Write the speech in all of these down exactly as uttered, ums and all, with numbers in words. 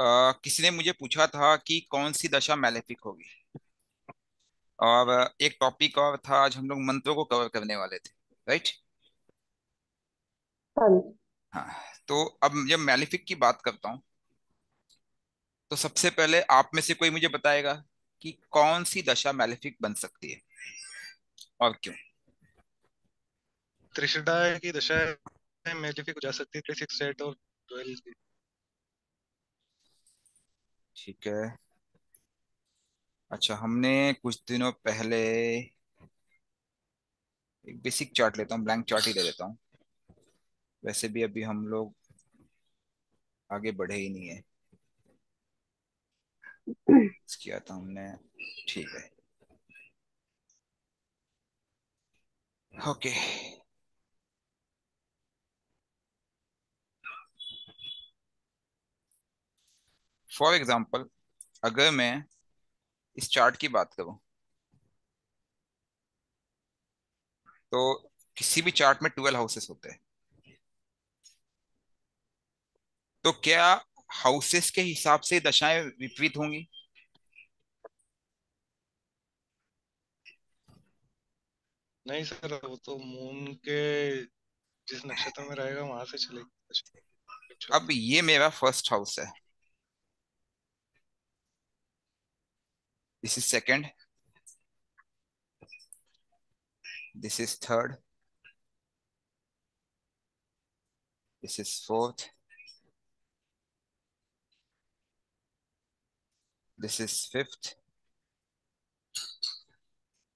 Uh, किसी ने मुझे पूछा था कि कौन सी दशा मैलेफिक होगी, और एक टॉपिक और था, आज हम लोग मंत्रों को कवर करने वाले थे, राइट? हाँ, तो अब जब मैलेफिक की बात करता हूँ तो सबसे पहले आप में से कोई मुझे बताएगा कि कौन सी दशा मैलेफिक बन सकती है और क्यों? त्रिषडाय की दशा मैलेफिक हो जा सकती है, छह, छह, आठ और बारह की। ठीक है, अच्छा हमने कुछ दिनों पहले एक बेसिक चार्ट लेता हूँ, ब्लैंक चार्ट ही ले लेता हूँ, वैसे भी अभी हम लोग आगे बढ़े ही नहीं है, किया था हमने। ठीक है, ओके, फॉर एग्जाम्पल अगर मैं इस चार्ट की बात करूं तो किसी भी चार्ट में ट्वेल्व हाउसेस होते हैं, तो क्या हाउसेस के हिसाब से दशाएं विपरीत होंगी? नहीं सर, वो तो मून के जिस नक्षत्र में रहेगा वहां से चलेगी। अब ये मेरा फर्स्ट हाउस है, this is second, this is third, this is fourth, this is fifth,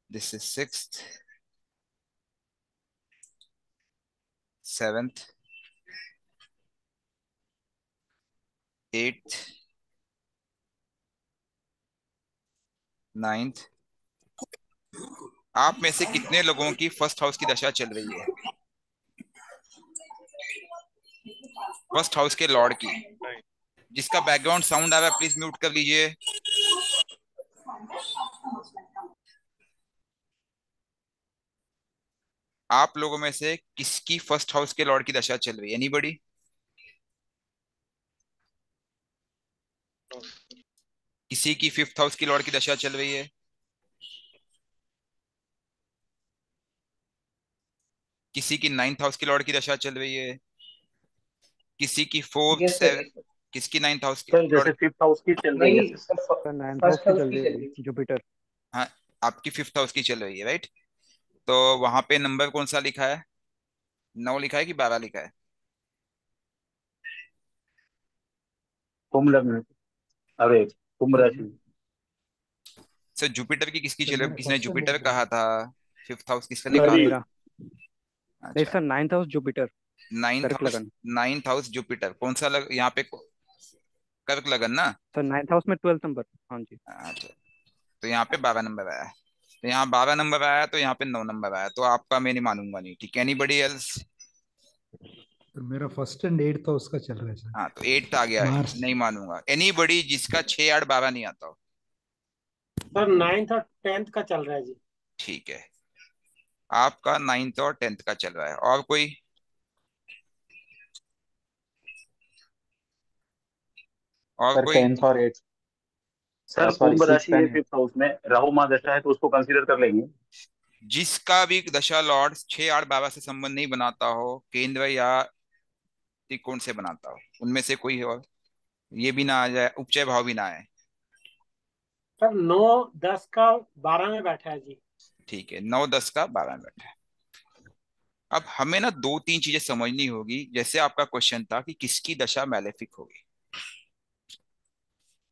this is sixth, seventh, eighth, ninth. आप में से कितने लोगों की फर्स्ट हाउस की दशा चल रही है? फर्स्ट हाउस के लॉर्ड की। जिसका बैकग्राउंड साउंड आ रहा है प्लीज म्यूट कर लीजिए। आप लोगों में से किसकी फर्स्ट हाउस के लॉर्ड की दशा चल रही है? एनीबॉडी? किसी की फिफ्थ हाउस की लॉर्ड की दशा चल रही है? किसी की नाइन्थ हाउस की लॉर्ड की दशा चल रही है? किसी की फोर्थ सेवेंथ, किसकी नाइन्थ हाउस की चल रही है? जुपिटर। हाँ, आपकी फिफ्थ हाउस की चल रही है, राइट? तो वहां पे नंबर कौन सा लिखा है? नौ लिखा है कि बारह लिखा है? कुंभ लग्न, अरे कुंभ राशि। सर जुपिटर की किसकी चल रही है? किसने जुपिटर कहा था? फिफ्थ हाउस किसका लिखा था? अच्छा ninth house Jupiter. Ninth house Jupiter कौन सा लग यहाँ पे? कर्क लगन ना सर। नाइन्थ हाउस में ट्वेल्थ नंबर। हाँ जी, अच्छा तो यहाँ पे बारह नंबर आया, तो यहाँ बारह नंबर आया, तो यहाँ पे नौ नंबर आया, तो आपका मैं नहीं मानूंगा। नहीं, ठीक है। Anybody else? तो मेरा फर्स्ट एंड एट था, उसका चल रहा है सर। हाँ तो एट आ गया है, नहीं मानूंगा। एनीबॉडी जिसका छह आठ बारह नहीं आता हो? सर नाइन्थ और टेंथ का चल रहा है जी। ठीक है, आपका नाइन्थ और टेंथ का चल रहा है। और कोई? और कोई? टेंथ और एट। सर कुंभ राशि में फिफ्थ हाउस में राहु मां दशा है, तो उसको कंसीडर कर लेंगे। जिसका भी दशा लॉर्ड छह आठ बाबा से संबंध नहीं बनाता हो, केंद्र या त्रिकोण से बनाता हो, उनमें से कोई और ये भी ना आ जाए, उपचय भाव भी ना आए। सर नौ दस का बारह में बैठा है जी। ठीक है, नौ दस का बारह में बैठा है। अब हमें ना दो तीन चीजें समझनी होगी। जैसे आपका क्वेश्चन था कि किसकी दशा मैलेफिक होगी,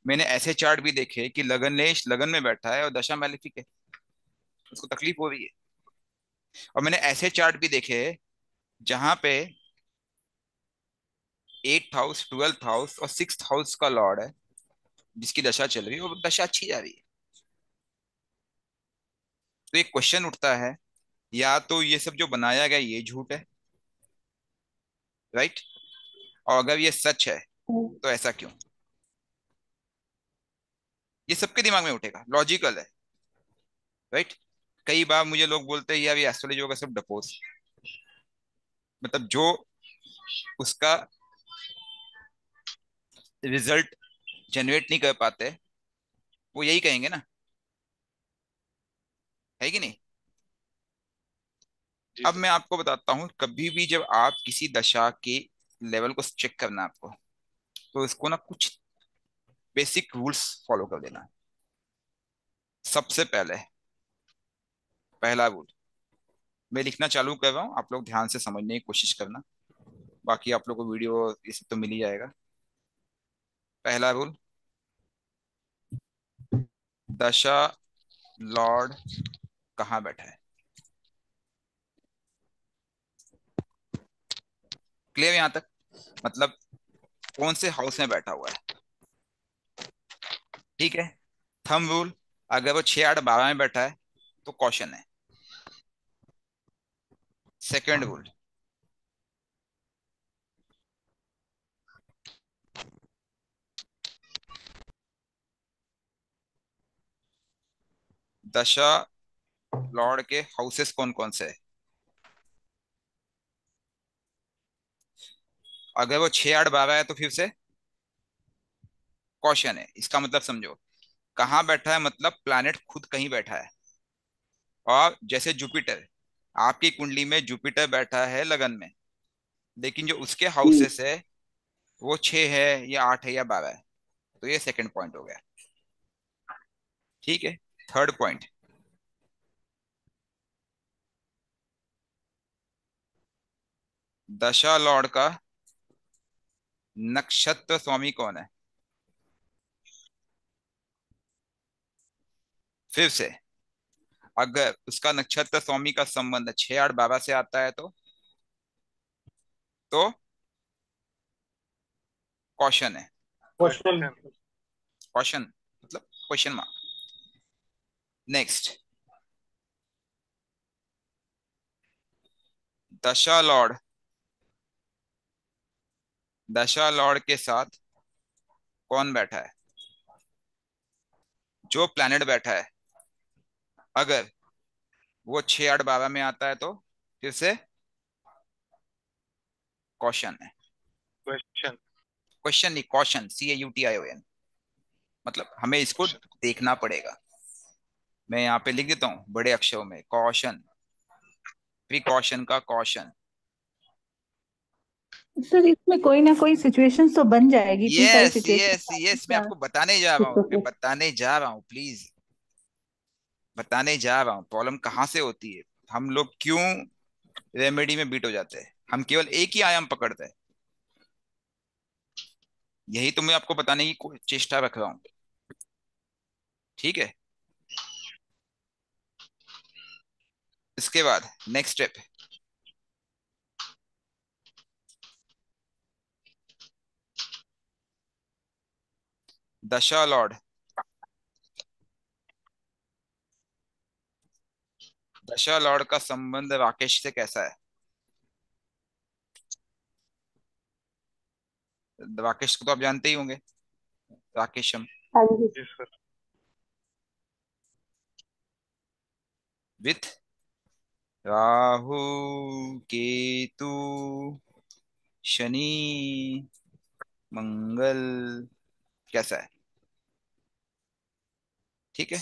मैंने ऐसे चार्ट भी देखे कि लग्नेश लगन में बैठा है और दशा मैलेफिक है, उसको तकलीफ हो रही है। और मैंने ऐसे चार्ट भी देखे जहां पे एट हाउस, ट्वेल्थ हाउस और सिक्स्थ हाउस का लॉर्ड है जिसकी दशा चल रही है, वो दशा अच्छी जा रही है। तो एक क्वेश्चन उठता है, या तो ये सब जो बनाया गया ये झूठ है, राइट? और अगर ये सच है तो ऐसा क्यों? ये सबके दिमाग में उठेगा, लॉजिकल है, राइट? कई बार मुझे लोग बोलते हैं यार ये एस्ट्रोलॉजी वगैरह सब डपोस, मतलब जो उसका रिजल्ट जनरेट नहीं कर पाते, वो यही कहेंगे ना, है कि नहीं? अब मैं आपको बताता हूँ, कभी भी जब आप किसी दशा के लेवल को चेक करना आपको, तो इसको ना कुछ बेसिक रूल्स फॉलो कर देना। सबसे पहले पहला रूल मैं लिखना चालू कर रहा हूँ, आप लोग ध्यान से समझने की कोशिश करना, बाकी आप लोगों को वीडियो इसे तो मिल ही जाएगा। पहला रूल, दशा लॉर्ड कहाँ बैठा है। क्लियर यहां तक? मतलब कौन से हाउस में बैठा हुआ है, ठीक है। थंब रूल, अगर वो छह आठ बारह में बैठा है तो कॉशन है। सेकंड रूल, दशा लॉर्ड के हाउसेस कौन कौन से है। अगर वो छह आठ बारह है तो फिर से कॉशन है। इसका मतलब समझो कहाँ बैठा है, मतलब प्लैनेट खुद कहीं बैठा है। और जैसे जुपिटर, आपकी कुंडली में जुपिटर बैठा है लगन में, लेकिन जो उसके हाउसेस है वो छह है या आठ है या बारह है। तो ये सेकंड पॉइंट हो गया, ठीक है। थर्ड पॉइंट, दशा लॉर्ड का नक्षत्र स्वामी कौन है। फिर से अगर उसका नक्षत्र स्वामी का संबंध छह आठ बारह से आता है तो तो क्वेश्चन है, क्वेश्चन क्वेश्चन मतलब क्वेश्चन मार्क। नेक्स्ट, दशा लॉर्ड दशा लॉर्ड के साथ कौन बैठा है, जो प्लैनेट बैठा है। अगर वो छह आठ बारह में आता है तो फिर से कॉशन है, क्वेश्चन क्वेश्चन नहीं caution, C A U T I O N. मतलब हमें इसको देखना पड़ेगा। मैं यहाँ पे लिख देता हूँ बड़े अक्षरों में, कॉशन, प्रिकॉशन का कॉशन। सर इसमें कोई ना कोई सिचुएशन तो बन जाएगी। यस यस यस, मैं आपको बताने जा रहा हूँ, मैं बताने जा रहा हूँ, प्लीज बताने जा रहा हूँ। प्रॉब्लम कहाँ से होती है, हम लोग क्यों रेमेडी में बीट हो जाते हैं, हम केवल एक ही आयाम पकड़ते हैं। यही तो मैं आपको बताने की चेष्टा रख रहा हूँ, ठीक है। इसके बाद नेक्स्ट स्टेप, दशा लॉर्ड दशा लॉर्ड का संबंध राकेश से कैसा है। राकेश को तो आप जानते ही होंगे, राकेश हम विथ राहु केतु शनि मंगल कैसा है, ठीक है।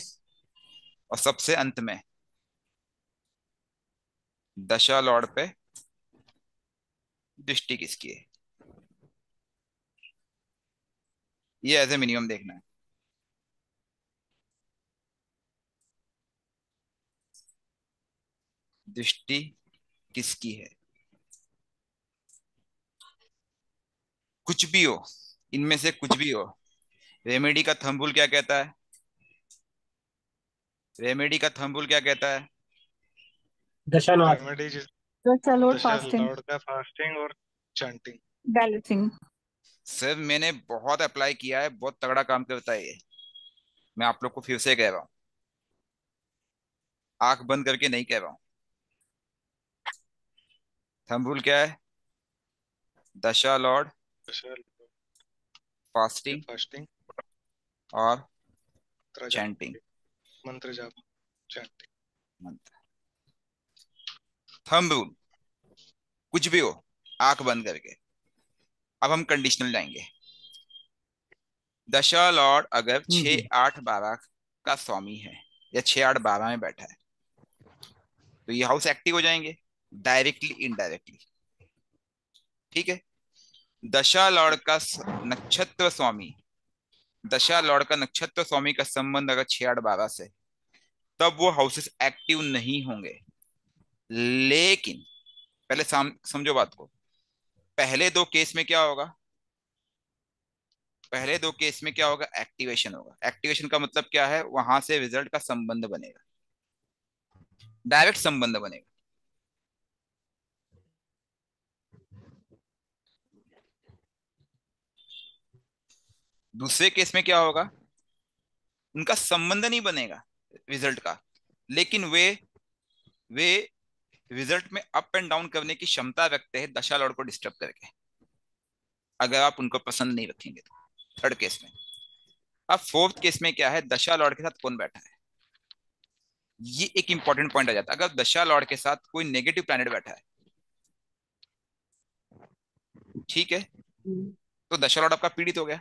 और सबसे अंत में दशा लॉर्ड पे दृष्टि किसकी है, ये एज ए मिनिमम देखना है। दृष्टि किसकी है, कुछ भी हो इनमें से, कुछ भी हो। रेमेडी का थंब रूल क्या कहता है, रेमेडी का थंब रूल क्या कहता है, दशा लॉर्ड का फास्टिंग और चैंटिंग, बैलेंसिंग। सर मैंने बहुत अप्लाई किया है, बहुत तगड़ा काम करता है ये, मैं आप लोग को फिर से कह रहा हूँ, आंख बंद करके नहीं कह रहा हूँ। थंब रूल क्या है, दशा लॉर्ड फास्टिंग फास्टिंग और चैंटिंग, मंत्र जाप, चैंटिंग, मंत्र। थंब रूल कुछ भी हो आंख बंद करके। अब हम कंडीशनल जाएंगे, दशा लॉर्ड अगर छह आठ बारह का स्वामी है या छह आठ बारह में बैठा है तो ये हाउस एक्टिव हो जाएंगे डायरेक्टली इनडायरेक्टली। ठीक है, दशा लॉर्ड का नक्षत्र स्वामी, दशा लॉर्ड का नक्षत्र स्वामी का संबंध अगर छह आठ बारह से, तब वो हाउसेस एक्टिव नहीं होंगे। लेकिन पहले समझो बात को, पहले दो केस में क्या होगा, पहले दो केस में क्या होगा, एक्टिवेशन होगा। एक्टिवेशन का मतलब क्या है, वहां से रिजल्ट का संबंध बनेगा, डायरेक्ट संबंध बनेगा। दूसरे केस में क्या होगा, उनका संबंध नहीं बनेगा रिजल्ट का, लेकिन वे वे रिजल्ट में अप एंड डाउन करने की क्षमता रखते हैं दशा लॉर्ड को डिस्टर्ब करके, अगर आप उनको पसंद नहीं रखेंगे तो। थर्ड केस में, अब फोर्थ केस में क्या है, दशा लॉर्ड के साथ कौन बैठा है, ये एक इंपॉर्टेंट पॉइंट आ जाता है। अगर दशा लॉर्ड के साथ कोई नेगेटिव प्लैनेट बैठा है, ठीक है, तो दशा लॉर्ड आपका पीड़ित हो गया।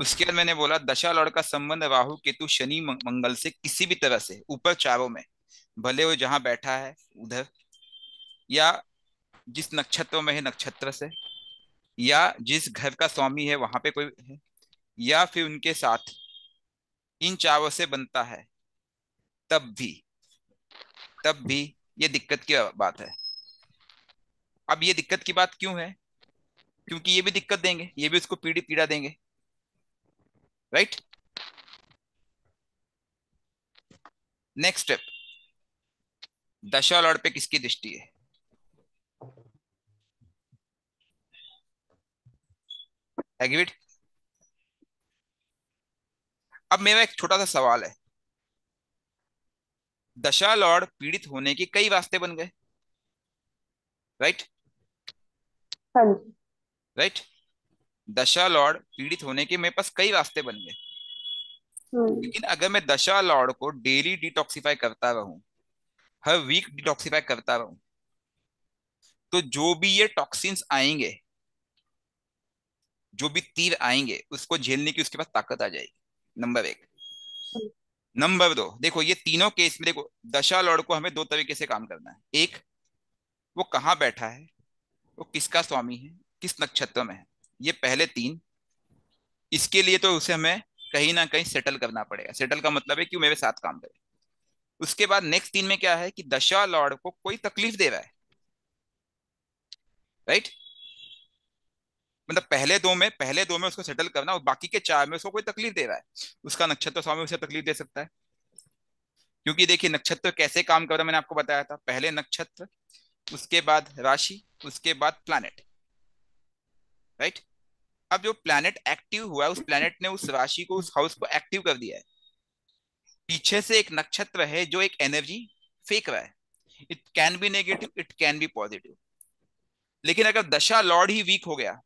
उसके बाद मैंने बोला दशा लॉर्ड का संबंध राहु केतु शनि मंगल से किसी भी तरह से, ऊपर चारों में, भले वो जहां बैठा है उधर, या जिस नक्षत्रों में है नक्षत्र से, या जिस घर का स्वामी है वहां पे कोई है, या फिर उनके साथ, इन चारों से बनता है, तब भी तब भी ये दिक्कत की बात है। अब ये दिक्कत की बात क्यों है, क्योंकि ये भी दिक्कत देंगे, ये भी उसको पीड़ी पीड़ा देंगे, राइट। नेक्स्ट स्टेप, दशा लॉर्ड पे किसकी दृष्टि है, एग्रीड। अब मेरा एक छोटा सा सवाल है, दशा लॉर्ड पीड़ित होने के कई रास्ते बन गए, राइट राइट दशा लॉर्ड पीड़ित होने के मेरे पास कई रास्ते बन गए, लेकिन अगर मैं दशा लॉर्ड को डेली डिटॉक्सिफाई करता रहूं, हर वीक डिटॉक्सिफाई करता रहूं, तो जो भी ये टॉक्सिन्स आएंगे, जो भी तीर आएंगे, उसको झेलने की उसके पास ताकत आ जाएगी। नंबर एक। नंबर दो, देखो ये तीनों केस में देखो दशा लॉर्ड को हमें दो तरीके से काम करना है। एक, वो कहाँ बैठा है, वो किसका स्वामी है, किस नक्षत्र में है, ये पहले तीन, इसके लिए तो उसे हमें कहीं ना कहीं सेटल करना पड़ेगा। सेटल का मतलब है कि मेरे साथ काम करे। उसके बाद नेक्स्ट तीन में क्या है कि दशा लॉर्ड को कोई तकलीफ दे रहा है, राइट। मतलब पहले दो में पहले दो में उसको सेटल करना, और बाकी के चार में उसको कोई तकलीफ दे रहा है, उसका नक्षत्र स्वामी उसे तकलीफ दे सकता है। क्योंकि देखिए नक्षत्र कैसे काम कर रहा है, मैंने आपको बताया था, पहले नक्षत्र, उसके बाद राशि, उसके बाद प्लैनेट, राइट। अब जो प्लैनेट एक्टिव हुआ है, उस प्लैनेट ने उस राशि को, उस हाउस को एक्टिव कर दिया है। पीछे से एक नक्षत्र है जो एक एनर्जी फेंक रहा है, it can be negative, it can be positive. लेकिन अगर दशा लॉर्ड ही वीक हो गया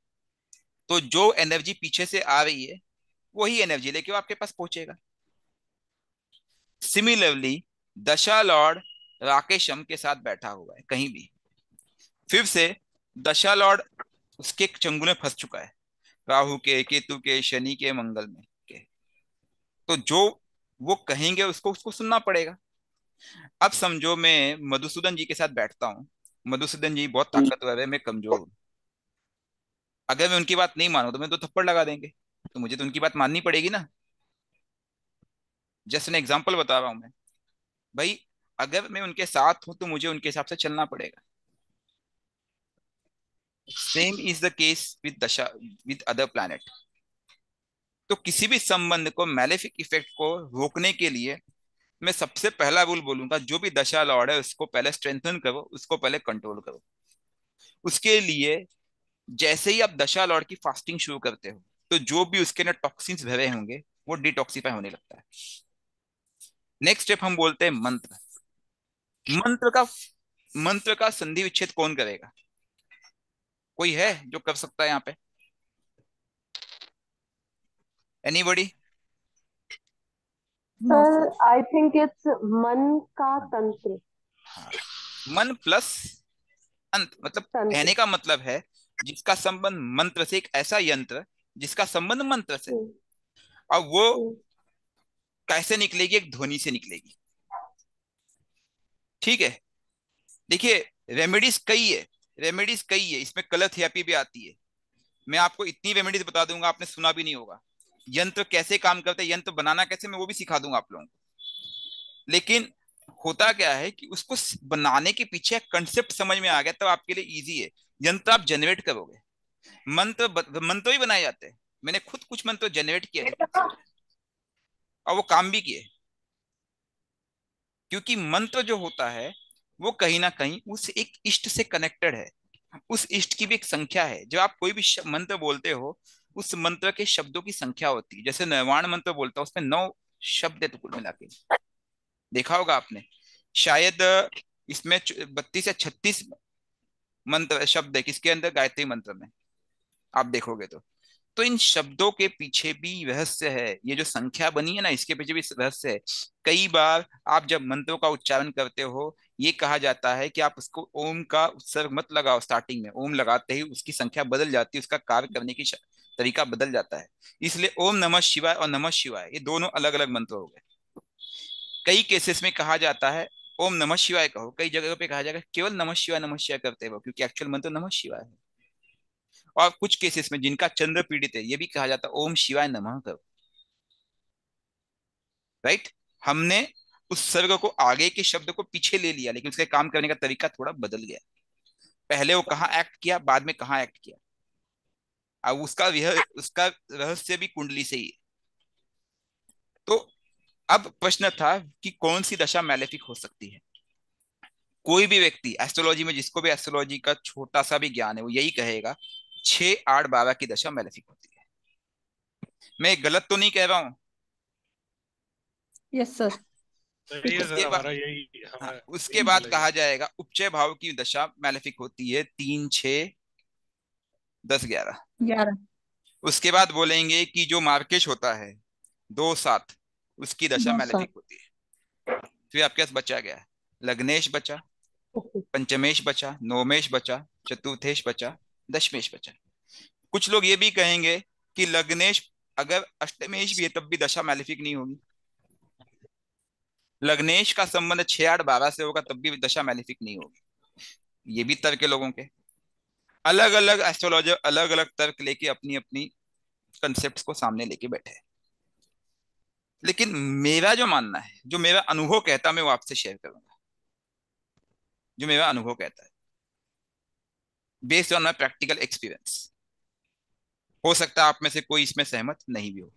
तो जो एनर्जी पीछे से आ रही है वही एनर्जी लेके वो आपके पास पहुंचेगा। सिमिलरली दशा लॉर्ड राकेश के साथ बैठा हुआ है कहीं भी, फिर से दशा लॉर्ड उसके चंगुल में फंस चुका है, राहु के, केतु के, शनि के, मंगल में के, तो जो वो कहेंगे उसको उसको सुनना पड़ेगा। अब समझो मैं मधुसूदन जी के साथ बैठता हूँ, मधुसूदन जी बहुत ताकतवर है, मैं कमजोर हूँ, अगर मैं उनकी बात नहीं मानू तो मैं दो थप्पड़ लगा देंगे, तो मुझे तो उनकी बात माननी पड़ेगी ना। जस्ट एन एग्जांपल बता रहा हूं मैं भाई, अगर मैं उनके साथ हूं तो मुझे उनके हिसाब से चलना पड़ेगा। Same is the case with दशा, विद अदर प्लैनेट। तो किसी भी संबंध को, मैलेफिक इफेक्ट को रोकने के लिए मैं सबसे पहला रूल बोलूंगा, जो भी दशा लॉर्ड है उसको पहले स्ट्रेंथन करो, उसको पहले कंट्रोल करो। उसके लिए जैसे ही आप दशा लॉर्ड की फास्टिंग शुरू करते हो तो जो भी उसके अंदर टॉक्सिन्स भरे होंगे वो डिटॉक्सिफाई होने लगता है। नेक्स्ट स्टेप हम बोलते हैं मंत्र। मंत्र का मंत्र का संधि विच्छेद कौन करेगा, कोई है जो कर सकता है यहाँ पे, anybody? Sir I think it's मन का तंत्र। मन प्लस अंत, मतलब कहने का मतलब है जिसका संबंध मंत्र से, एक ऐसा यंत्र जिसका संबंध मंत्र से, और वो कैसे निकलेगी? एक ध्वनि से निकलेगी। ठीक है, देखिए रेमेडीज कई है, रेमेडीज कई है, इसमें कलर थेरेपी भी आती है। मैं आपको इतनी रेमेडीज बता दूंगा, आपने सुना भी नहीं होगा। यंत्र कैसे काम करते हैं, यंत्र बनाना कैसे, मैं वो भी सिखा दूंगा आप लोगों को। लेकिन होता क्या है कि उसको बनाने के पीछे कंसेप्ट समझ में आ गया तो आपके लिए इजी है। यंत्र आप जनरेट करोगे, मंत्र मंत्र ही बनाए जाते हैं। मैंने खुद कुछ मंत्र जनरेट किए और वो काम भी किए, क्योंकि मंत्र जो होता है वो कहीं ना कहीं उस एक इष्ट से कनेक्टेड है। उस इष्ट की भी एक संख्या है। जब आप कोई भी मंत्र बोलते हो, उस मंत्र के शब्दों की संख्या होती है। जैसे नर्वाण मंत्र बोलता है, उसमें नौ शब्द है कुल मिला के, देखा होगा आपने। शायद इसमें बत्तीस या छत्तीस मंत्र शब्द है किसके अंदर, गायत्री मंत्र में आप देखोगे तो तो इन शब्दों के पीछे भी रहस्य है। ये जो संख्या बनी है ना, इसके पीछे भी रहस्य है। कई बार आप जब मंत्रों का उच्चारण करते हो, ये कहा जाता है कि आप उसको ओम का उत्सर्ग मत लगाओ स्टार्टिंग में। ओम लगाते ही उसकी संख्या बदल जाती है, उसका कार्य करने की तरीका बदल जाता है। इसलिए ओम नमः शिवाय और नमः शिवाय, ये दोनों अलग अलग मंत्र हो गए। कई केसेस में कहा जाता है ओम नमः शिवाय कहो, कई जगहों पे कहा जाएगा केवल नमः शिवाय नमः शिवाय करते हो, क्योंकि एक्चुअल मंत्र नमः शिवाय है। और कुछ केसेस में जिनका चंद्र पीड़ित है, ये भी कहा जाता है ओम शिवाय नमः करो। राइट, हमने उस सर्ग को, आगे के शब्द को पीछे ले लिया, लेकिन उसके काम करने का तरीका थोड़ा बदल गया। पहले वो कहाँ एक्ट किया, बाद में कहाँ एक्ट किया। अब उसका उसका रहस्य भी कुंडली से ही है। तो अब प्रश्न था कि कौन सी दशा मैलेफिक हो सकती है। कोई भी व्यक्ति एस्ट्रोलॉजी में, जिसको भी एस्ट्रोलॉजी का छोटा सा भी ज्ञान है, वो यही कहेगा छह आठ बारह की दशा मैलेफिक होती है। मैं गलत तो नहीं कह रहा हूँ? Yes sir. उसके बाद कहा जाएगा उपचय भाव की दशा मैलेफिक होती है तीन छः दस ग्यारह। उसके बाद बोलेंगे कि जो मार्केश होता है दो सात, उसकी दशा मैलेफिक होती है। फिर आपके पास बचा गया लग्नेश बचा, पंचमेश बचा, नवमेश बचा, चतुर्थेश बचा, दशमेश बचा। कुछ लोग ये भी कहेंगे कि लग्नेश अगर अष्टमेश भी है तब भी दशा मैलेफिक नहीं होगी। लग्नेश का संबंध छह आठ बारह से होगा तब भी दशा मैलेफिक नहीं होगी। ये भी तर्क है लोगों के। अलग अलग एस्ट्रोलॉजर अलग अलग तर्क लेके अपनी अपनी कंसेप्ट को सामने लेके बैठे। लेकिन मेरा जो मानना है, जो मेरा अनुभव कहता है, मैं वो आपसे शेयर करूंगा। जो मेरा अनुभव कहता है based on my practical experience, हो सकता है आप में से कोई इसमें सहमत नहीं भी हो।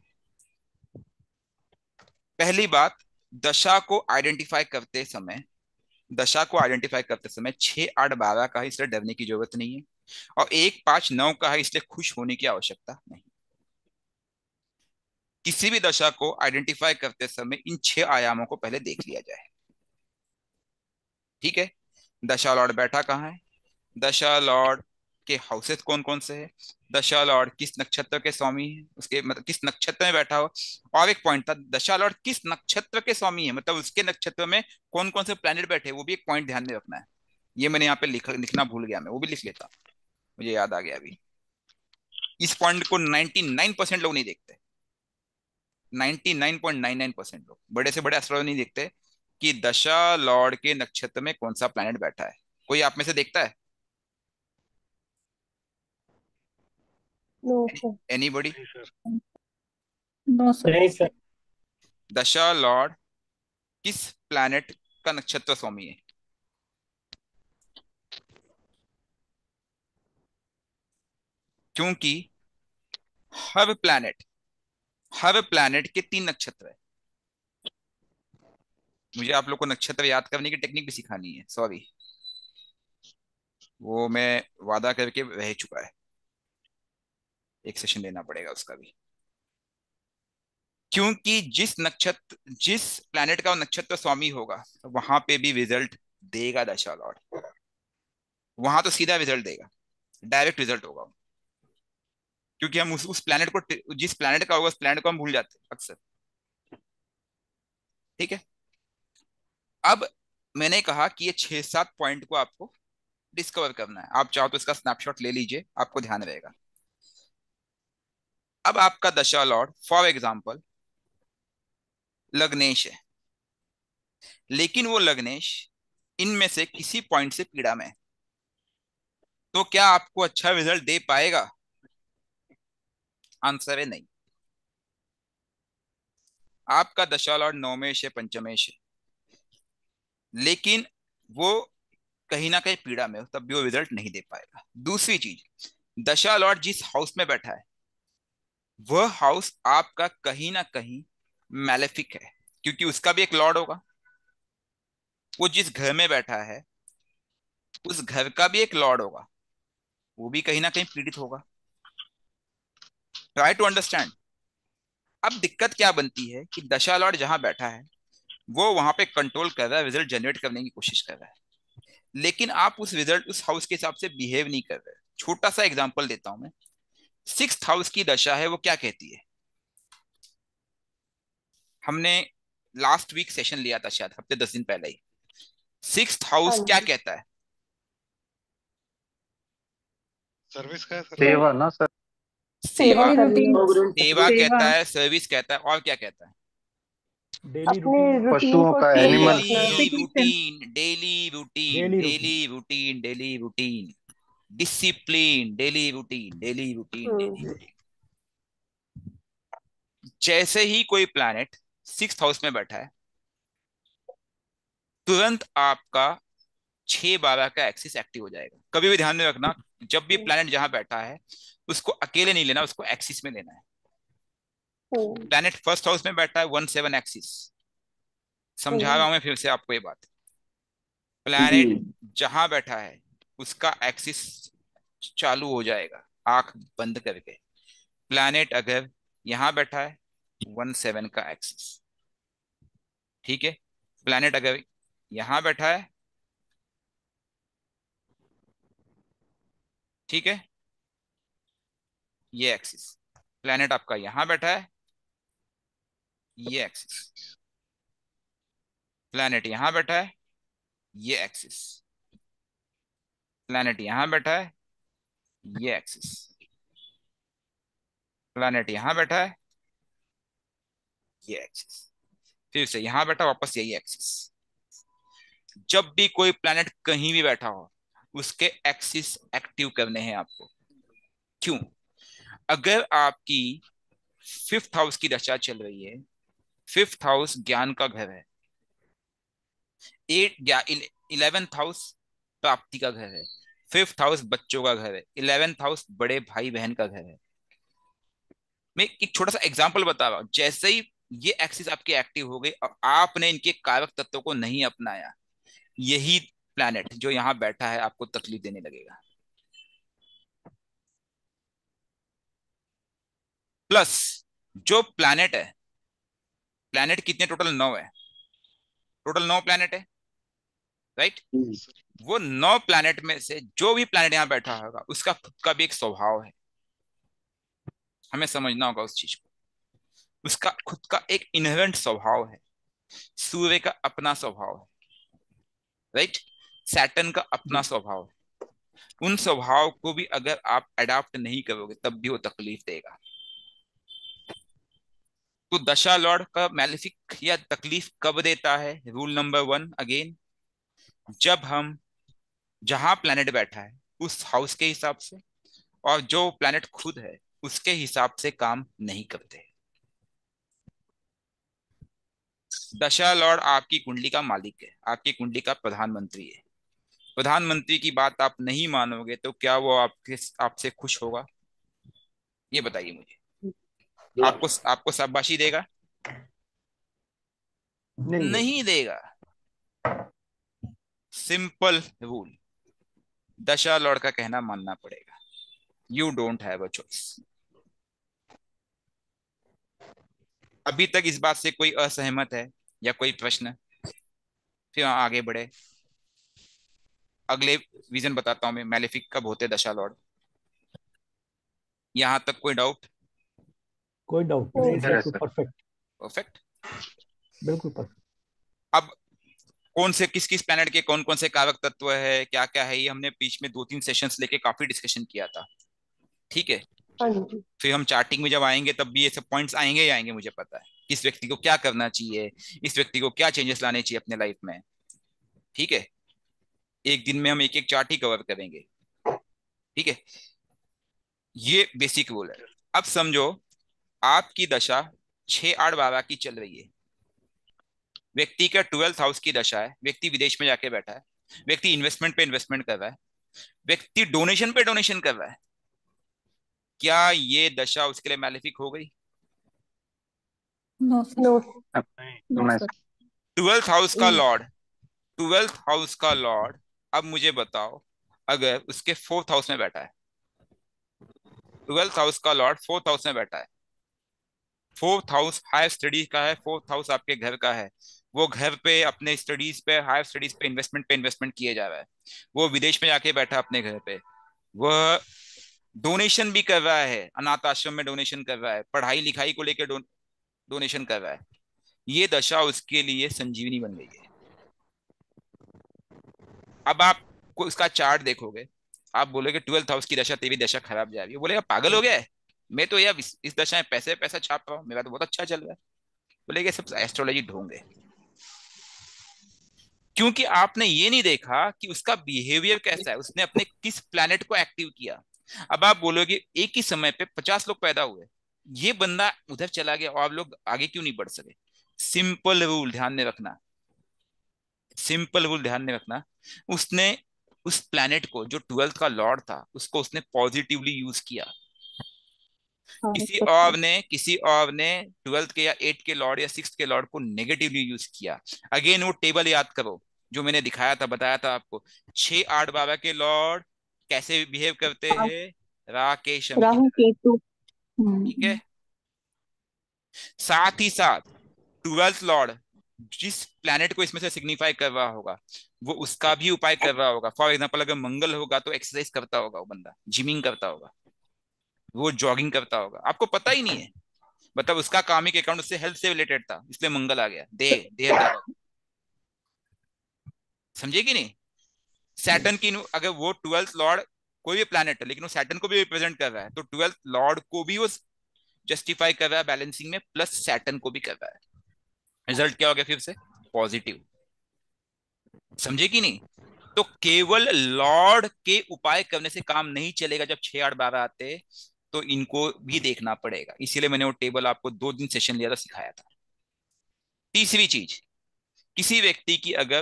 पहली बात, दशा को आइडेंटिफाई करते समय दशा को आइडेंटिफाई करते समय छह आठ बारह का है इसलिए डरने की जरूरत नहीं है, और एक पांच नौ का है इसलिए खुश होने की आवश्यकता नहीं। किसी भी दशा को आइडेंटिफाई करते समय इन छह आयामों को पहले देख लिया जाए। ठीक है, दशा लॉर्ड बैठा कहाँ है, दशा लॉर्ड के हाउसेस कौन कौन से हैं, दशा लॉर्ड किस नक्षत्र के स्वामी है, उसके मतलब किस नक्षत्र में बैठा हो, और एक पॉइंट था दशा लॉर्ड किस नक्षत्र के स्वामी है, मतलब उसके नक्षत्र में कौन कौन से प्लैनेट बैठे, वो भी एक पॉइंट ध्यान में रखना है। ये मैंने यहाँ पे लिख लिखना भूल गया, मैं वो भी लिख लेता, मुझे याद आ गया अभी। इस पॉइंट को नाइनटी नाइन परसेंट लोग नहीं देखते, निन्यानवे पॉइंट निन्यानवे परसेंट लोग, बड़े से बड़े एस्ट्रोलॉजर नहीं देखते कि दशा लॉर्ड के नक्षत्र में कौन सा प्लैनेट बैठा है। कोई आप में से देखता है? No sir. Anybody? No sir. दशा लॉर्ड किस प्लैनेट का नक्षत्र स्वामी है? क्योंकि हर प्लैनेट हर प्लैनेट के तीन नक्षत्र है। मुझे आप लोग को नक्षत्र याद करने की टेक्निक भी सिखानी है, सॉरी वो मैं वादा करके रह चुका है, एक सेशन लेना पड़ेगा उसका भी। क्योंकि जिस नक्षत्र जिस प्लैनेट का नक्षत्र स्वामी होगा वहां पे भी रिजल्ट देगा दशा लॉर्ड। वहां तो सीधा रिजल्ट देगा, डायरेक्ट रिजल्ट होगा, क्योंकि हम उस उस प्लैनेट को, जिस प्लैनेट का होगा उस प्लैनेट को हम भूल जाते हैं अक्सर। ठीक है, अब मैंने कहा कि ये छह सात पॉइंट को आपको डिस्कवर करना है। आप चाहो तो इसका स्नैपशॉट ले लीजिए, आपको ध्यान रहेगा। अब आपका दशा लॉर्ड फॉर एग्जाम्पल लग्नेश है, लेकिन वो लग्नेश इनमें से किसी पॉइंट से पीड़ा में, तो क्या आपको अच्छा रिजल्ट दे पाएगा? आंसर है नहीं। आपका दशा लॉर्ड नवमेश है, पंचमेश है, लेकिन वो कहीं ना कहीं पीड़ा में हो, तब भी वो रिजल्ट नहीं दे पाएगा। दूसरी चीज, दशा लॉर्ड जिस हाउस में बैठा है वह हाउस आपका कहीं ना कहीं मैलेफिक है, क्योंकि उसका भी एक लॉर्ड होगा। वो जिस घर में बैठा है उस घर का भी एक लॉर्ड होगा, वो भी कहीं ना कहीं पीड़ित होगा। Try to understand. अब दिक्कत क्या बनती है कि दशा लॉर्ड जहां बैठा है वो वहां पे कंट्रोल कर रहा है, रिजल्ट जनरेट करने की कोशिश कर रहा है, लेकिन आप उस रिजल्ट उस हाउस के हिसाब से बिहेव नहीं कर रहे। छोटा सा एग्जांपल देता हूं मैं, सिक्स्थ हाउस की दशा है, वो क्या कहती है? हमने लास्ट वीक सेशन लिया था, शायद हफ्ते दस दिन पहले ही। सिक्स्थ हाउस क्या कहता है? सर्विस का है, सेवा ना सर, सेवा सेवा कहता है, सर्विस कहता है, और क्या कहता है? डेली रूटीन, पशुओं का, animal routine, daily routine, daily routine, daily routine, discipline, daily routine, daily routine. जैसे ही कोई प्लैनेट सिक्स्थ हाउस में बैठा है, तुरंत आपका छह बारह का एक्सिस एक्टिव हो जाएगा। कभी भी ध्यान में रखना, जब भी प्लैनेट जहां बैठा है उसको अकेले नहीं लेना, उसको एक्सिस में लेना है। प्लैनेट फर्स्ट हाउस में बैठा है, वन सेवन एक्सिस, समझा रहा हूं मैं फिर से आपको ये बात। प्लैनेट जहां बैठा है उसका एक्सिस चालू हो जाएगा आंख बंद करके। प्लैनेट अगर यहां बैठा है, वन सेवन का एक्सिस, ठीक है। प्लैनेट अगर यहां बैठा है, ठीक है, ये एक्सिस। प्लैनेट आपका यहां बैठा है, ये एक्सिस। प्लैनेट यहां बैठा है, ये एक्सिस। प्लैनेट यहां बैठा है, ये एक्सिस। प्लैनेट यहां बैठा है, ये एक्सिस। फिर से यहां बैठा, वापस यही एक्सिस। जब भी कोई प्लैनेट कहीं भी बैठा हो उसके एक्सिस एक्टिव करने हैं आपको। क्यों? अगर आपकी फिफ्थ हाउस की दशा चल रही है, फिफ्थ हाउस ज्ञान का घर है, एट या इलेवेंथ हाउस प्राप्ति का घर है, फिफ्थ हाउस बच्चों का घर है, इलेवेंथ हाउस बड़े भाई बहन का घर है। मैं एक छोटा सा एग्जांपल बता रहा हूं। जैसे ही ये एक्सिस आपकी एक्टिव हो गई और आपने इनके कारक तत्वों को नहीं अपनाया, यही प्लैनेट जो यहाँ बैठा है आपको तकलीफ देने लगेगा। प्लस जो प्लैनेट है, प्लैनेट कितने टोटल? नौ है, टोटल नौ प्लैनेट है, राइट। वो नौ प्लैनेट में से जो भी प्लैनेट यहाँ बैठा होगा उसका खुद का भी एक स्वभाव है, हमें समझना होगा उस चीज को। उसका खुद का एक इनहेरेंट स्वभाव है। सूर्य का अपना स्वभाव है, राइट। सैटर्न का अपना स्वभाव है। उन स्वभाव को भी अगर आप अडॉप्ट नहीं करोगे तब भी वो तकलीफ देगा। तो दशा लॉर्ड का मैलेफिक या तकलीफ कब देता है? रूल नंबर वन अगेन, जब हम जहां प्लैनेट बैठा है उस हाउस के हिसाब से और जो प्लैनेट खुद है उसके हिसाब से काम नहीं करते। दशा लॉर्ड आपकी कुंडली का मालिक है, आपकी कुंडली का प्रधानमंत्री है। प्रधानमंत्री की बात आप नहीं मानोगे तो क्या वो आपके आपसे खुश होगा? ये बताइए मुझे। आपको आपको शाबाशी देगा? नहीं, नहीं देगा। सिंपल रूल, दशा लॉर्ड का कहना मानना पड़ेगा। You don't have a choice. अभी तक इस बात से कोई असहमत है या कोई प्रश्न? फिर आगे बढ़े, अगले रीजन बताता हूं मैं, मैलेफिक कब होते दशा लॉर्ड। यहां तक कोई डाउट? कोई डाउट नहीं, परफेक्ट, परफेक्ट, बिल्कुल परफेक्ट। अब कौन से किस किस प्लैनेट के कौन कौन से कारक तत्व है, क्या क्या है, ये हमने बीच में दो तीन सेशंस लेके काफी डिस्कशन किया था, ठीक है। फिर हम चार्टिंग में जब आएंगे तब भी ये सब पॉइंट्स आएंगे ही आएंगे, मुझे पता है। इस व्यक्ति को क्या करना चाहिए, इस व्यक्ति को क्या चेंजेस लाने चाहिए अपने लाइफ में, ठीक है। एक दिन में हम एक एक चार्ट ही कवर करेंगे, ठीक है। ये बेसिक रूल है। अब समझो आपकी दशा छह आठ बारह की चल रही है, व्यक्ति का ट्वेल्थ हाउस की दशा है, व्यक्ति विदेश में जाके बैठा है, व्यक्ति इन्वेस्टमेंट पे इन्वेस्टमेंट कर रहा है, व्यक्ति डोनेशन पे डोनेशन कर रहा है, क्या ये दशा उसके लिए मैलेफिक हो गई? No sir. ट्वेल्थ हाउस का लॉर्ड, ट्वेल्थ हाउस का लॉर्ड, अब मुझे बताओ अगर उसके फोर्थ हाउस में बैठा है, ट्वेल्थ हाउस का लॉर्ड फोर्थ हाउस में बैठा है, फोर्थ हाउस हायर स्टडीज का है, फोर्थ हाउस आपके घर का है, वो घर पे अपने स्टडीज पे हायर स्टडीज पे इन्वेस्टमेंट पे इन्वेस्टमेंट किए जा रहा है, वो विदेश में जाके बैठा अपने घर पे, वह डोनेशन भी कर रहा है, अनाथ आश्रम में डोनेशन कर रहा है, पढ़ाई लिखाई को लेकर डो, डोनेशन कर रहा है, ये दशा उसके लिए संजीवनी बन गई है। अब आप को इसका चार्ट देखोगे, आप बोलोगे ट्वेल्थ हाउस की दशा तेरी दशा खराब जा रही है, बोलेगा पागल हो गया है, मैं तो यार इस, इस दशा में पैसे पैसा छाप रहा हूँ, मेरा तो बहुत अच्छा चल रहा है, बोलेगा सब एस्ट्रोलॉजी ढोंगे, क्योंकि आपने ये नहीं देखा कि उसका बिहेवियर कैसा है, उसने अपने किस प्लैनेट को एक्टिव किया। अब आप बोलोगे एक ही समय पे पचास लोग पैदा हुए, ये बंदा उधर चला गया और आप लोग आगे क्यों नहीं बढ़ सके। सिंपल रूल ध्यान में रखना, सिंपल रूल ध्यान में रखना, उसने उस प्लैनेट को जो ट्वेल्थ का लॉर्ड था उसको उसने पॉजिटिवली यूज किया। किसी और ने किसी और ने ट्वेल्थ के या एट के लॉर्ड या सिक्स के लॉर्ड को नेगेटिवली यूज किया। अगेन वो टेबल याद करो जो मैंने दिखाया था, बताया था आपको, छह आठ बारह के लॉर्ड कैसे बिहेव करते हैं, राकेश राहु केतु, ठीक है। साथ ही साथ ट्वेल्थ लॉर्ड जिस प्लैनेट को इसमें से सिग्निफाई कर रहा होगा वो उसका भी उपाय कर रहा होगा। फॉर एग्जाम्पल अगर मंगल होगा तो एक्सरसाइज करता होगा वो बंदा, जिमिंग करता होगा, वो जॉगिंग करता होगा, आपको पता ही नहीं है, मतलब उसका कामिक अकाउंट उससे हेल्थ से रिलेटेड था इसलिए मंगल आ गया, दे देह समझेगी नहीं। सैटर्न की अगर वो ट्वेल्थ लॉर्ड कोई भी प्लैनेट है लेकिन वो सैटर्न को भी रिप्रेजेंट कर रहा है तो ट्वेल्थ लॉर्ड को भी वो जस्टिफाई कर रहा है बैलेंसिंग में, प्लस सैटर्न को भी कर रहा है। रिजल्ट क्या हो गया फिर से पॉजिटिव, समझे कि नहीं। तो केवल लॉर्ड के उपाय करने से काम नहीं चलेगा, जब छह आठ बारह आते तो इनको भी देखना पड़ेगा, इसीलिए मैंने वो टेबल आपको दो दिन सेशन लिया था, सिखाया था। तीसरी चीज, किसी व्यक्ति की अगर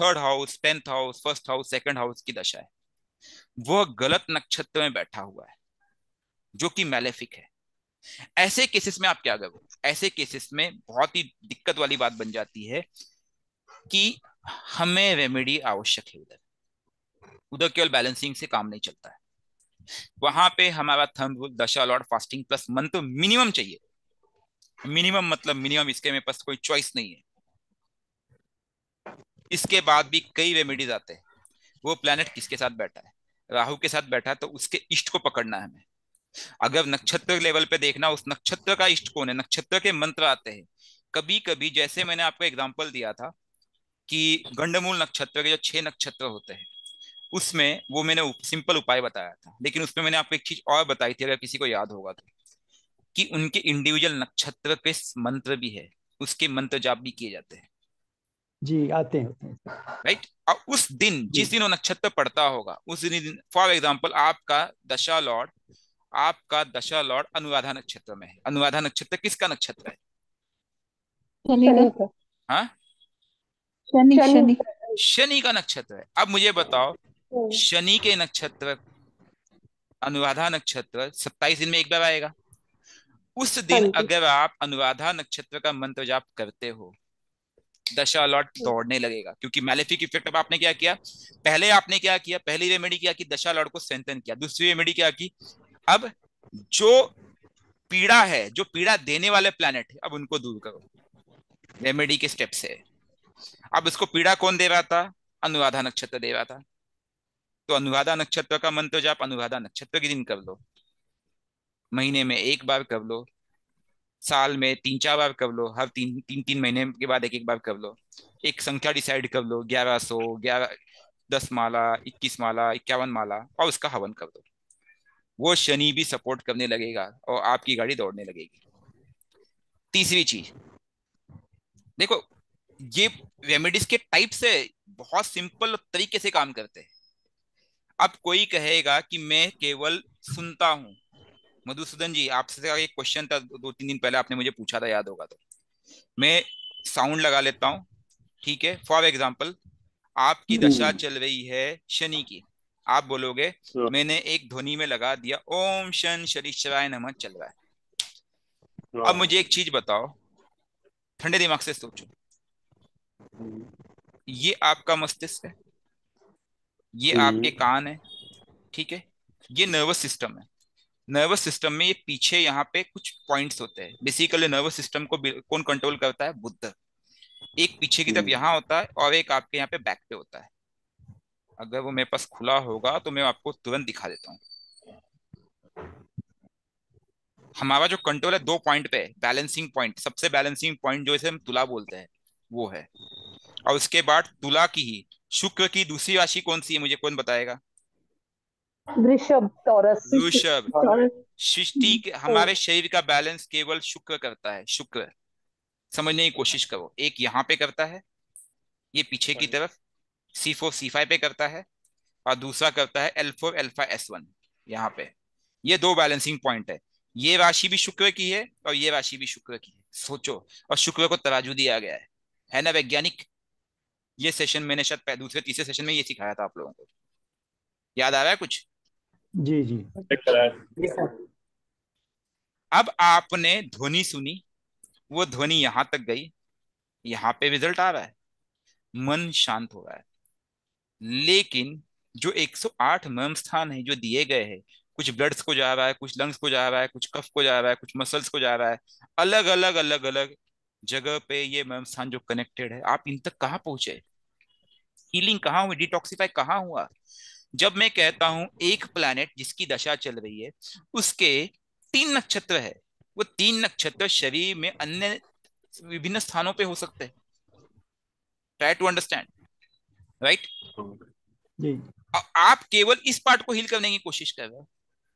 third house, tenth house, first house, second house की दशा है, वह गलत नक्षत्र में बैठा हुआ है जो कि मैलेफिक है, ऐसे केसेस में आप क्या करोगे? ऐसे केसेस में बहुत ही दिक्कत वाली बात बन जाती है कि हमें रेमेडी आवश्यक है। उधर उधर केवल बैलेंसिंग से काम नहीं चलता है, वहां पे हमारा थंब रूल दशा लॉर्ड फास्टिंग प्लस मंथ तो मिनिमम चाहिए। मिनिमम मतलब मिनिमम, इसके में पास कोई चॉइस नहीं है। इसके बाद भी कई रेमेडीज आते हैं, वो प्लैनेट किसके साथ बैठा है, राहु के साथ बैठा है तो उसके इष्ट को पकड़ना है हमें। अगर नक्षत्र लेवल पे देखना उस नक्षत्र का इष्ट कौन है, नक्षत्र के मंत्र आते हैं। कभी कभी जैसे मैंने आपको एग्जांपल दिया था कि गंडमूल नक्षत्र के जो छह नक्षत्र होते हैं उसमें वो मैंने उप, सिंपल उपाय बताया था, लेकिन उसमें मैंने आपको एक चीज और बताई थी अगर किसी को याद होगा तो, कि उनके इंडिविजुअल नक्षत्र के मंत्र भी है, उसके मंत्र जाप भी किए जाते हैं जी, आते हैं राइट। और उस दिन जिस दिन वो नक्षत्र पड़ता होगा उस दिन, फॉर एग्जांपल आपका दशा लॉर्ड आपका दशा लॉर्ड अनुराधा नक्षत्र में है। अनुराधा नक्षत्र किसका नक्षत्र है? शनि शनि शनि का नक्षत्र है। अब मुझे बताओ शनि के नक्षत्र अनुराधा नक्षत्र सत्ताईस दिन में एक बार आएगा। उस दिन अगर आप अनुराधा नक्षत्र का मंत्र जाप करते हो दशा लॉर्ड दौड़ने लगेगा, क्योंकि मैलेफिक इफेक्ट। अब आपने क्या किया, पहले आपने क्या किया, पहली रेमेडी क्या की दशा लॉर्ड को स्ट्रेंथन किया, दूसरी रेमेडी क्या की, अब जो पीड़ा है जो पीड़ा देने वाले प्लैनेट है अब उनको दूर करो रेमेडी के स्टेप से। अब इसको पीड़ा कौन दे रहा था, अनुराधा नक्षत्र दे रहा था, तो अनुराधा नक्षत्र का मंत्र जाप अनुराधा नक्षत्र के दिन कर लो, महीने में एक बार कर लो, साल में तीन चार बार कर लो, हर तीन तीन तीन महीने के बाद एक एक बार कर लो, एक संख्या डिसाइड कर लो, ग्यारह सौ ग्यारह दस माला, इक्कीस माला, इक्यावन माला, और उसका हवन कर दो। वो शनि भी सपोर्ट करने लगेगा और आपकी गाड़ी दौड़ने लगेगी। तीसरी चीज देखो, ये रेमेडीज के टाइप से बहुत सिंपल तरीके से काम करते हैं। अब कोई कहेगा कि मैं केवल सुनता हूं। मधुसूदन जी, आपसे एक क्वेश्चन था दो तीन दिन पहले, आपने मुझे पूछा था, याद होगा। तो मैं साउंड लगा लेता हूँ, ठीक है। फॉर एग्जाम्पल, आपकी दशा चल रही है शनि की, आप बोलोगे मैंने एक ध्वनि में लगा दिया ओम शन शनिश्चराय नमः चल रहा है। अब मुझे एक चीज बताओ, ठंडे दिमाग से सोचो, ये आपका मस्तिष्क है, ये आपके कान है, ठीक है, ये नर्वस सिस्टम है। नर्वस सिस्टम में ये पीछे यहाँ पे कुछ पॉइंट्स होते हैं। बेसिकली नर्वस सिस्टम को कौन कंट्रोल करता है? बुध। एक पीछे की तरफ यहाँ होता है और एक आपके यहाँ पे बैक पे होता है। अगर वो मेरे पास खुला होगा तो मैं आपको तुरंत दिखा देता हूँ। हमारा जो कंट्रोल है दो पॉइंट पे, बैलेंसिंग पॉइंट, सबसे बैलेंसिंग पॉइंट जो इसे हम तुला बोलते हैं वो है। और उसके बाद तुला की ही शुक्र की दूसरी राशि कौन सी है, मुझे कौन बताएगा? वृषभ। वृषभ। सृष्टि, हमारे शरीर का बैलेंस केवल शुक्र करता है। शुक्र समझने की कोशिश करो, एक यहाँ पे करता है, ये पीछे की तरफ सी फोर सी फाइव पे करता है, और दूसरा करता है L four L five S one. यहाँ पे ये दो बैलेंसिंग पॉइंट है। ये राशि भी शुक्र की है और ये राशि भी शुक्र की है। सोचो, और शुक्र को तराजू दिया गया है, है ना वैज्ञानिक। ये सेशन मैंने शायद दूसरे तीसरे सेशन में ये सिखाया था आप लोगों को, याद आ रहा है कुछ? जी जी। अब आपने ध्वनि सुनी, वो ध्वनि यहां तक गई, यहाँ पे रिजल्ट आ रहा है, मन शांत हो रहा है। लेकिन जो एक सौ आठ मर्म स्थान है जो दिए गए हैं, कुछ ब्लड्स को जा रहा है, कुछ लंग्स को जा रहा है, कुछ कफ को जा रहा है, कुछ मसल्स को जा रहा है, अलग अलग अलग अलग जगह पे ये मर्म स्थान जो कनेक्टेड है, आप इन तक कहाँ पहुंचे? हीलिंग कहाँ हुई? डिटॉक्सिफाई कहाँ हुआ? जब मैं कहता हूँ एक प्लैनेट जिसकी दशा चल रही है उसके तीन नक्षत्र है, वो तीन नक्षत्र शरीर में अन्य विभिन्न स्थानों पे हो सकते हैं। Try to understand, right? आप केवल इस पार्ट को हील करने की कोशिश कर रहे हो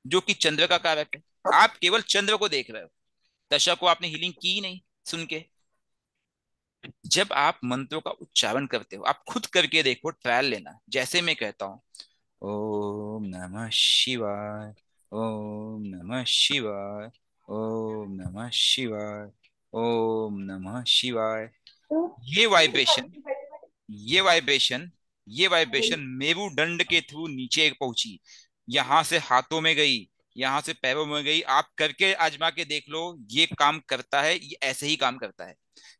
जो कि चंद्र का कारक है। आप केवल चंद्र को देख रहे हो, दशा को आपने हीलिंग की नहीं। सुन के, जब आप मंत्रों का उच्चारण करते हो, आप खुद करके देखो, ट्रायल लेना। जैसे मैं कहता हूँ ओम नमः शिवाय, ओम नमः शिवाय, ओम नमः शिवाय, ओम नमः शिवाय, ये वाइब्रेशन ये वाइब्रेशन ये वाइब्रेशन मेरुदंड के थ्रू नीचे पहुंची, यहाँ से हाथों में गई, यहाँ से पैरों में गई। आप करके आजमा के देख लो, ये काम करता है, ये ऐसे ही काम करता है।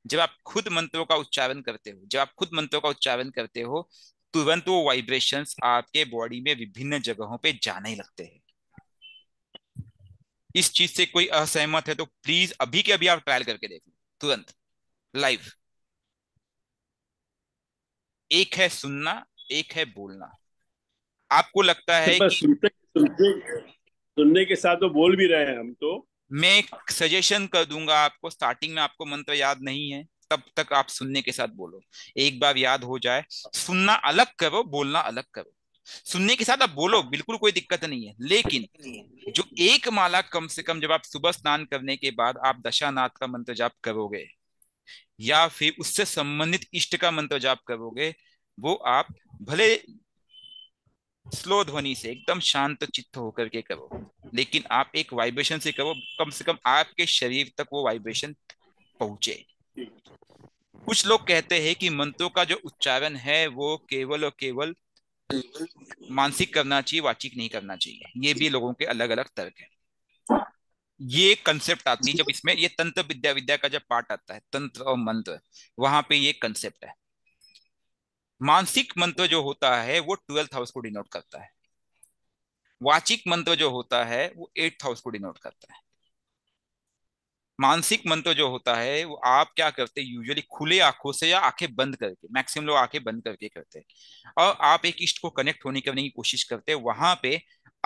जब आप खुद मंत्रों का उच्चारण करते हो जब आप खुद मंत्रों का उच्चारण करते हो तुरंत वो वाइब्रेशंस आपके बॉडी में विभिन्न जगहों पे जाने लगते हैं। इस चीज से कोई असहमत है तो प्लीज अभी के अभी आप ट्रायल करके देखें, तुरंत लाइव। एक है सुनना, एक है बोलना। आपको लगता है कि सुनते, सुनते, सुनने के साथ तो बोल भी रहे हैं हम। तो मैं सजेशन कर दूंगा आपको, स्टार्टिंग में आपको मंत्र याद नहीं है तब तक आप सुनने के साथ बोलो। एक बार याद हो जाए, सुनना अलग करो, बोलना अलग करो। सुनने के साथ आप बोलो, बिल्कुल कोई दिक्कत नहीं है, लेकिन जो एक माला कम से कम जब आप सुबह स्नान करने के बाद आप दशानाथ का मंत्र जाप करोगे या फिर उससे संबंधित इष्ट का मंत्र जाप करोगे, वो आप भले स्लो ध्वनि से एकदम शांत चित्त होकर के करो, लेकिन आप एक वाइब्रेशन से करो, कम से कम आपके शरीर तक वो वाइब्रेशन पहुंचे। कुछ लोग कहते हैं कि मंत्रों का जो उच्चारण है वो केवल और केवल मानसिक करना चाहिए, वाचिक नहीं करना चाहिए। ये भी लोगों के अलग अलग तर्क है। ये कंसेप्ट आती है जब इसमें ये तंत्र विद्या विद्या का जब पार्ट आता है, तंत्र और मंत्र, वहां पे ये कंसेप्ट है। मानसिक मंत्र जो होता है वो ट्वेल्थ हाउस को डिनोट करता है, वाचिक मंत्र जो होता है वो एट्थ हाउस को डिनोट करता है। मानसिक मंत्र जो होता है वो आप क्या करते हैं, यूजुअली खुले आंखों से या आंखें बंद करके, मैक्सिमम लोग आंखें बंद करके करते हैं, और आप एक इष्ट को कनेक्ट होने करने की कोशिश करते हैं। वहां पे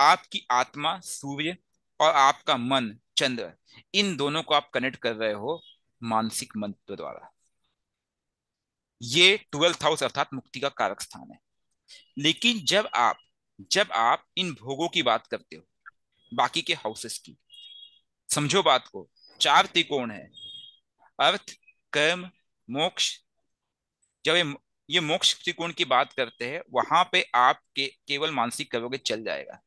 आपकी आत्मा सूर्य और आपका मन चंद्र, इन दोनों को आप कनेक्ट कर रहे हो मानसिक मंत्र द्वारा। ये ट्वेल्थ हाउस अर्थात मुक्ति का कारक स्थान है। लेकिन जब आप जब आप इन भोगों की बात करते हो, बाकी के हाउसेस की, समझो बात को, चार त्रिकोण है, अर्थ, कर्म, मोक्ष। जब ये, ये मोक्ष त्रिकोण की बात करते हैं, वहां पे आप के, केवल मानसिक करोगे चल जाएगा।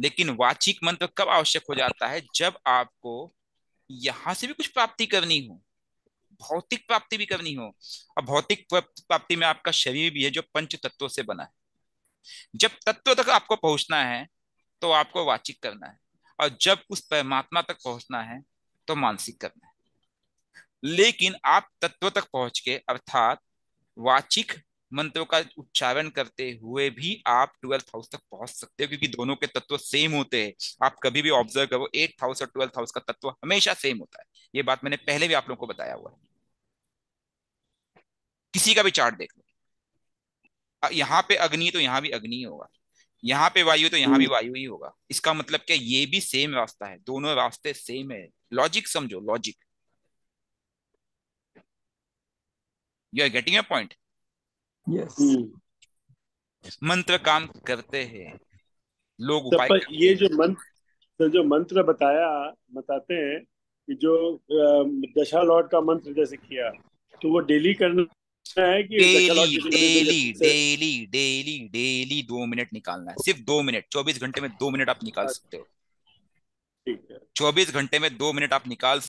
लेकिन वाचिक मंत्र कब आवश्यक हो जाता है? जब आपको यहां से भी कुछ प्राप्ति करनी हो, भौतिक प्राप्ति भी करनी हो। अब भौतिक प्राप्ति में आपका शरीर भी है जो पंच तत्वों से बना है। जब तत्व तक आपको पहुंचना है तो आपको वाचिक करना है, और जब उस परमात्मा तक पहुंचना है तो मानसिक करना है। लेकिन आप तत्व तक पहुंच के अर्थात वाचिक मंत्रों का उच्चारण करते हुए भी आप ट्वेल्थ हाउस तक पहुंच सकते हो, क्योंकि दोनों के तत्व सेम होते हैं। आप कभी भी ऑब्जर्व करो, एट्थ हाउस और ट्वेल्थ हाउस का तत्व हमेशा सेम होता है। ये बात मैंने पहले भी आप लोगों को बताया हुआ है। किसी का भी चार्ट देख लो, यहाँ पे अग्नि तो यहाँ भी अग्नि होगा, यहाँ पे वायु तो यहाँ भी वायु ही होगा। इसका मतलब क्या? ये भी सेम रास्ता है, दोनों रास्ते सेम है। लॉजिक समझो, logic. You are getting a point? Yes. मंत्र काम करते हैं लोग उपाय। तो ये जो मंत्र तो जो मंत्र बताया बताते हैं कि जो दशा लॉर्ड का मंत्र जैसे किया, तो वो डेली करना है कि daily daily daily daily daily दो मिनट निकालना है, सिर्फ दो मिनट। चौबीस घंटे में दो मिनट आप निकाल सकते हो। चौबीस घंटे में दो मिनट आप निकाल